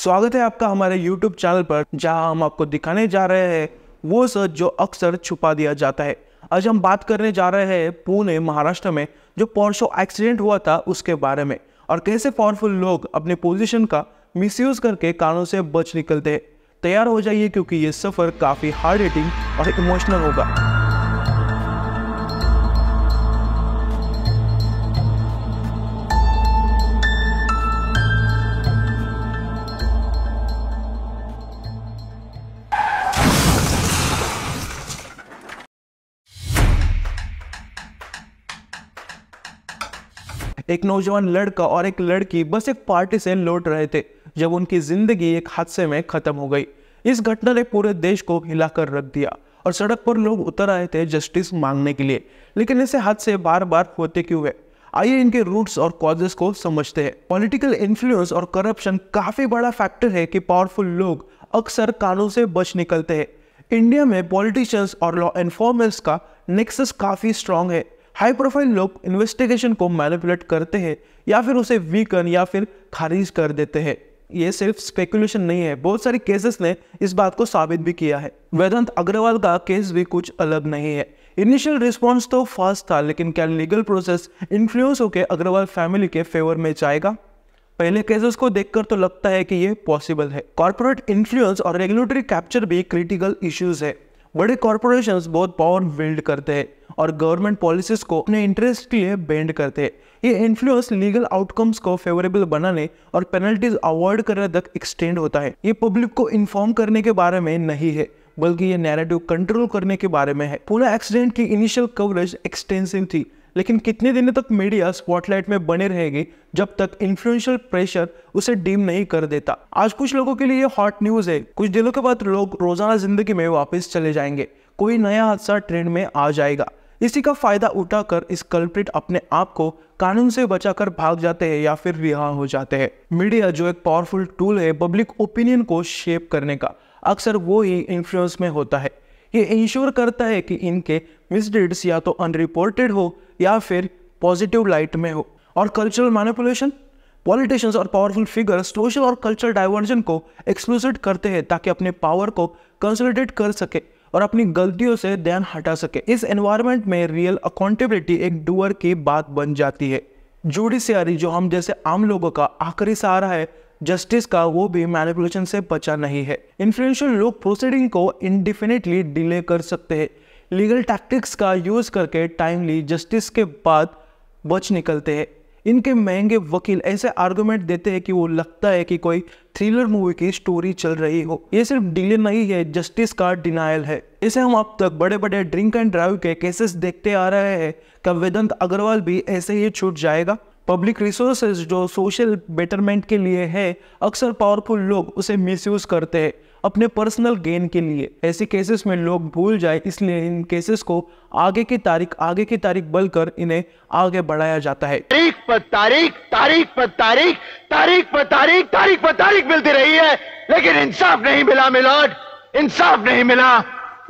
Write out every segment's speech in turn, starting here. स्वागत है आपका हमारे YouTube चैनल पर, जहां हम आपको दिखाने जा रहे हैं वो सच जो अक्सर छुपा दिया जाता है। आज हम बात करने जा रहे हैं पुणे महाराष्ट्र में जो पोर्शे एक्सीडेंट हुआ था उसके बारे में, और कैसे पावरफुल लोग अपने पोजीशन का मिसयूज करके कानून से बच निकलते हैं। तैयार हो जाइए क्योंकि ये सफ़र काफ़ी हार्ड हिटिंग और इमोशनल होगा। एक नौजवान लड़का और एक लड़की बस एक पार्टी से लौट रहे थे जब उनकी जिंदगी एक हादसे में खत्म हो गई। इस घटना ने पूरे देश को हिलाकर रख दिया और सड़क पर लोग उतर आए थे जस्टिस मांगने के लिए। लेकिन ऐसे हादसे बार बार होते क्यों है? आइए इनके रूट्स और कॉजेस को समझते हैं। पॉलिटिकल इन्फ्लुएंस और करप्शन काफी बड़ा फैक्टर है कि पावरफुल लोग अक्सर कानून से बच निकलते हैं। इंडिया में पॉलिटिशियंस और लॉ एनफोर्समेंट का नेक्सस काफी स्ट्रांग है। हाई प्रोफाइल लोग इन्वेस्टिगेशन को मैनिपुलेट करते हैं या फिर उसे वीकन या फिर खारिज कर देते हैं। ये सिर्फ स्पेकुलेशन नहीं है, बहुत सारे केसेस ने इस बात को साबित भी किया है। वेदांत अग्रवाल का केस भी कुछ अलग नहीं है। इनिशियल रिस्पॉन्स तो फास्ट था, लेकिन क्या लीगल प्रोसेस इन्फ्लुएंस होकर अग्रवाल फैमिली के फेवर में जाएगा? पहले केसेस को देखकर तो लगता है कि ये पॉसिबल है। कॉर्पोरेट इन्फ्लुएंस और रेगुलेटरी कैप्चर भी क्रिटिकल इश्यूज है। बड़े कॉर्पोरेशंस बहुत पावर बिल्ड करते हैं और गवर्नमेंट पॉलिसीज को अपने इंटरेस्ट के लिए बेंड करते हैं। ये इन्फ्लुएंस लीगल आउटकम्स को फेवरेबल बनाने और पेनल्टीज अवॉइड करने तक एक्सटेंड होता है। ये पब्लिक को इन्फॉर्म करने के बारे में नहीं है, बल्कि ये नैरेटिव कंट्रोल करने के बारे में है। पुणे एक्सीडेंट की इनिशियल कवरेज एक्सटेंसिव थी, लेकिन कितने दिनों तक मीडिया स्पॉटलाइट में बने रहेगी जब तक इन्फ्लुएंशियल प्रेशर उसे डीम नहीं कर देता। आज कुछ लोगों के लिए हॉट न्यूज है, कुछ दिनों के बाद लोग रोजाना जिंदगी में वापस चले जाएंगे, कोई नया हादसा ट्रेंड में आ जाएगा। इसी का फायदा उठाकर इस कल्प्रिट अपने आप को कानून से बचाकर भाग जाते हैं या फिर रिहा हो जाते हैं। मीडिया जो एक पावरफुल टूल है पब्लिक ओपिनियन को शेप करने का, अक्सर वो ही इन्फ्लुएंस में होता है। ये इंश्योर करता है कि इनके मिसडीड्स या तो अनरिपोर्टेड हो या फिर पॉजिटिव लाइट में हो। और कल्चरल मैनिपुलेशन, पॉलिटिशियंस और पावरफुल फिगर्स सोशल और कल्चरल डाइवर्जन को एक्सप्लोसिट करते हैं ताकि अपने पावर को कंसोलिडेट कर सके और अपनी गलतियों से ध्यान हटा सके। इस एनवायरनमेंट में रियल अकाउंटेबिलिटी एक डूअर की बात बन जाती है। जुडिशियरी जो हम जैसे आम लोगों का आखिरी सहारा है जस्टिस का, वो भी मैनिपुलेशन से बचा नहीं है। इन्फ्लुएंशियल लोग प्रोसीडिंग को इंडिफिनिटली डिले कर सकते हैं, लीगल टैक्टिक्स का यूज करके टाइमली जस्टिस के बाद बच निकलते हैं। इनके महंगे वकील ऐसे आर्गुमेंट देते हैं कि वो लगता है कि कोई थ्रिलर मूवी की स्टोरी चल रही हो। ये सिर्फ डिले नहीं है, जस्टिस का डिनायल है। इसे हम अब तक बड़े बड़े ड्रिंक एंड ड्राइव के केसेस देखते आ रहे हैं। क्या वेदांत अग्रवाल भी ऐसे ही छूट जाएगा? पब्लिक रिसोर्सेज जो सोशल बेटरमेंट के लिए है, अक्सर पावरफुल लोग उसे मिसयूज करते हैं अपने पर्सनल गेन के लिए। ऐसे केसेस में लोग भूल जाए, इसलिए इन केसेस को आगे की तारीख बोलकर इन्हें आगे बढ़ाया जाता है। तारीख पर तारीख मिलती रही है, लेकिन इंसाफ नहीं मिला मिलॉर्ड, इंसाफ नहीं मिला।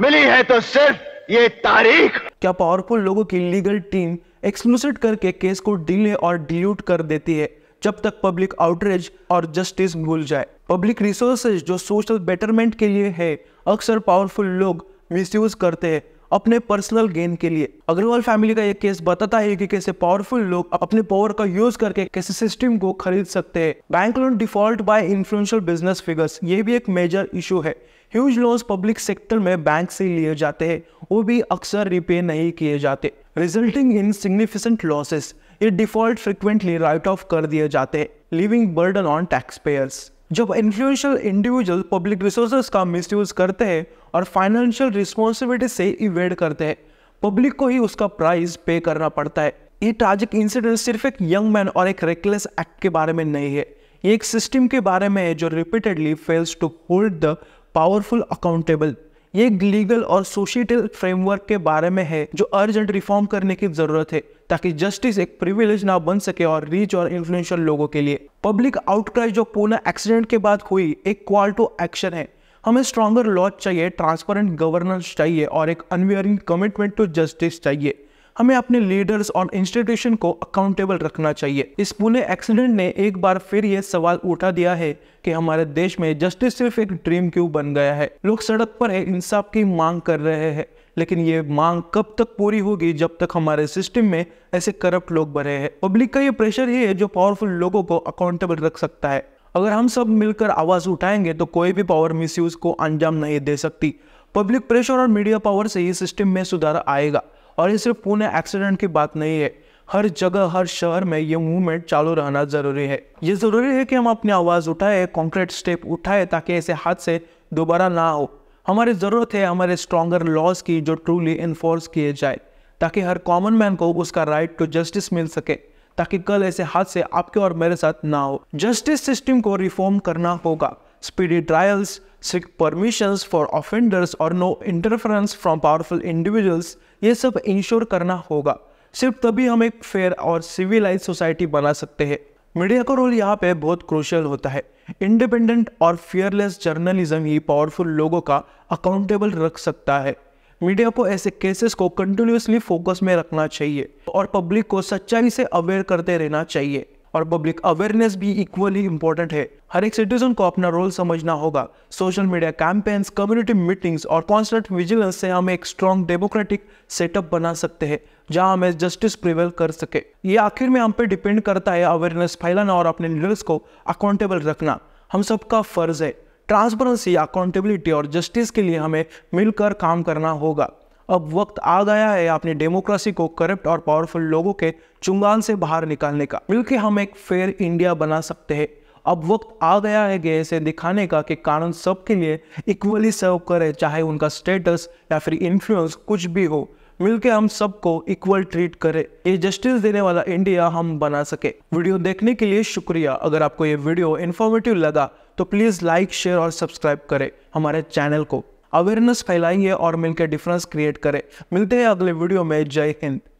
मिली है तो सिर्फ ये तारीख। क्या पावरफुल लोगों की लीगल टीम एक्सप्लोसिट करके केस को डिले और डिल्यूट कर देती है जब तक पब्लिक आउटरेज और जस्टिस भूल जाए। पब्लिक रिसोर्सेज जो सोशल बेटरमेंट के लिए है, अक्सर पावरफुल लोग मिसयूज करते हैं अपने पर्सनल गेन के लिए। अग्रवाल फैमिली का एक केस बताता है कि कैसे पावरफुल लोग अपने पावर का यूज करके कैसे सिस्टम को खरीद सकते हैं। Bank loan default by influential business figures, ये भी एक मेजर इशू है। ह्यूज लोन्स पब्लिक सेक्टर में बैंक से लिए जाते हैं, वो भी अक्सर रिपे नहीं किए जाते, रिजल्टिंग इन सिग्निफिकेंट लॉसेस। ये डिफॉल्ट फ्रिक्वेंटली राइट ऑफ कर दिए जाते हैं, living burden on tax payers. जब इन्फ्लुएंशियल इंडिविजुअल पब्लिक रिसोर्सेज का मिसयूज करते हैं और फाइनेंशियल रिस्पॉन्सिबिलिटी से इवेड करते हैं, पब्लिक को ही उसका प्राइस पे करना पड़ता है। ये ट्रैजिक इंसिडेंट सिर्फ एक यंग मैन और एक रेकलेस एक्ट के बारे में नहीं है, ये एक सिस्टम के बारे में है जो repeatedly fails to hold the powerful accountable. ये एक लीगल और सोशल फ्रेमवर्क के बारे में है जो अर्जेंट रिफॉर्म करने की जरूरत है ताकि जस्टिस एक प्रिविलेज ना बन सके और रीच और इन्फ्लुएंशियल लोगों के लिए। पब्लिक आउटक्राई जो पुणे एक्सीडेंट के बाद हुई एक कॉल टू एक्शन है। हमें स्ट्रॉन्गर लॉज चाहिए, ट्रांसपेरेंट गवर्नेंस चाहिए और एक अनवेयरिंग कमिटमेंट टू जस्टिस चाहिए। हमें अपने लीडर्स और इंस्टीट्यूशन को अकाउंटेबल रखना चाहिए। इस पुणे एक्सीडेंट ने एक बार फिर ये सवाल उठा दिया है कि हमारे देश में जस्टिस सिर्फ एक ड्रीम क्यों बन गया है। लोग सड़क पर इंसाफ की मांग कर रहे हैं, लेकिन ये मांग कब तक पूरी होगी जब तक हमारे सिस्टम में ऐसे करप्ट लोग भरे हैं। पब्लिक का ये प्रेशर ही है जो पावरफुल लोगों को अकाउंटेबल रख सकता है। अगर हम सब मिलकर आवाज उठाएंगे तो कोई भी पावर मिसयूज को अंजाम नहीं दे सकती। पब्लिक प्रेशर और मीडिया पावर से ही सिस्टम में सुधार आएगा। और ये सिर्फ पुणे एक्सीडेंट की बात नहीं है, हर जगह हर शहर में ये मूवमेंट चालू रहना जरूरी है। ये जरूरी है कि हम अपनी आवाज उठाए, कॉन्क्रीट स्टेप उठाए ताकि ऐसे हादसे दोबारा ना हो। हमारी ज़रूरत है हमारे स्ट्रॉन्गर लॉज की जो ट्रूली इन्फोर्स किए जाए ताकि हर कॉमन मैन को उसका राइट टू जस्टिस मिल सके, ताकि कल ऐसे हादसे आपके और मेरे साथ ना हो। जस्टिस सिस्टम को रिफॉर्म करना होगा। Speedy trials, strict permissions for offenders और no interference from powerful individuals, ये सब इंश्योर करना होगा। सिर्फ तभी हम एक फेयर और सिविलाइज सोसाइटी बना सकते हैं। मीडिया का रोल यहाँ पे बहुत क्रूशियल होता है। इंडिपेंडेंट और फियरलेस जर्नलिज्म ही पावरफुल लोगों का अकाउंटेबल रख सकता है। मीडिया को ऐसे केसेस को कंटिन्यूसली फोकस में रखना चाहिए और पब्लिक को सच्चाई से अवेयर करते रहना चाहिए। और पब्लिक अवेयरनेस भी इक्वली इम्पोर्टेंट है। हर एक सिटीजन को अपना रोल समझना होगा। Social media campaigns, community meetings और कॉन्स्टेंट विजिलेंस से हम एक स्ट्रॉन्ग डेमोक्रेटिक सेटअप बना सकते हैं जहां हमें जस्टिस प्रिवेल कर सके। ये आखिर में हम पे डिपेंड करता है, अवेयरनेस फैलाना और अपने लीडर्स को अकाउंटेबल रखना हम सबका फर्ज है। ट्रांसपेरेंसी, अकाउंटेबिलिटी और जस्टिस के लिए हमें मिलकर काम करना होगा। अब वक्त आ गया है अपनी डेमोक्रेसी को करप्ट और पावरफुल लोगों के चुंगाल से बाहर निकालने का। मिलकर हम एक फेयर इंडिया बना सकते हैं। अब वक्त आ गया है ऐसे दिखाने का कि कानून सबके लिए इक्वली सर्व करे, चाहे उनका स्टेटस या फिर इन्फ्लुएंस कुछ भी हो। मिलकर हम सबको इक्वल ट्रीट करें। ये जस्टिस देने वाला इंडिया हम बना सके। वीडियो देखने के लिए शुक्रिया। अगर आपको ये वीडियो इन्फॉर्मेटिव लगा तो प्लीज़ लाइक, शेयर और सब्सक्राइब करें हमारे चैनल को। अवेयरनेस फैलाइए और मिलकर डिफरेंस क्रिएट करें। मिलते हैं अगले वीडियो में। जय हिंद।